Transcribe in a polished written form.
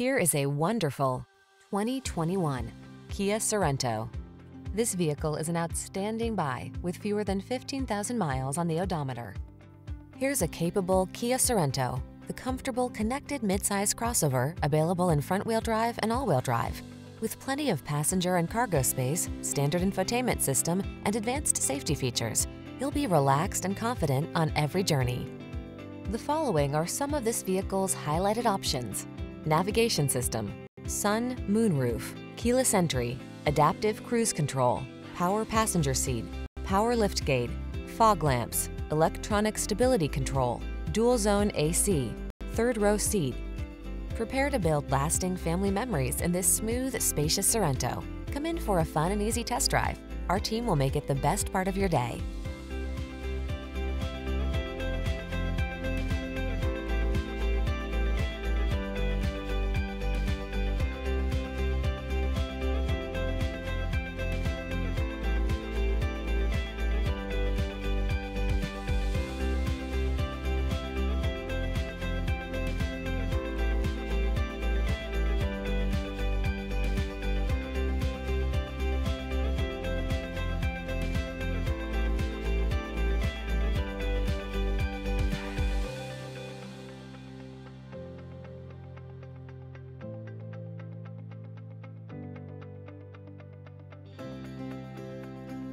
Here is a wonderful 2021 Kia Sorento. This vehicle is an outstanding buy with fewer than 15,000 miles on the odometer. Here's a capable Kia Sorento, the comfortable connected midsize crossover available in front-wheel drive and all-wheel drive. With plenty of passenger and cargo space, standard infotainment system, and advanced safety features, you'll be relaxed and confident on every journey. The following are some of this vehicle's highlighted options: navigation system, sun, moonroof, keyless entry, adaptive cruise control, power passenger seat, power liftgate, fog lamps, electronic stability control, dual zone AC, third row seat. Prepare to build lasting family memories in this smooth, spacious Sorento. Come in for a fun and easy test drive. Our team will make it the best part of your day.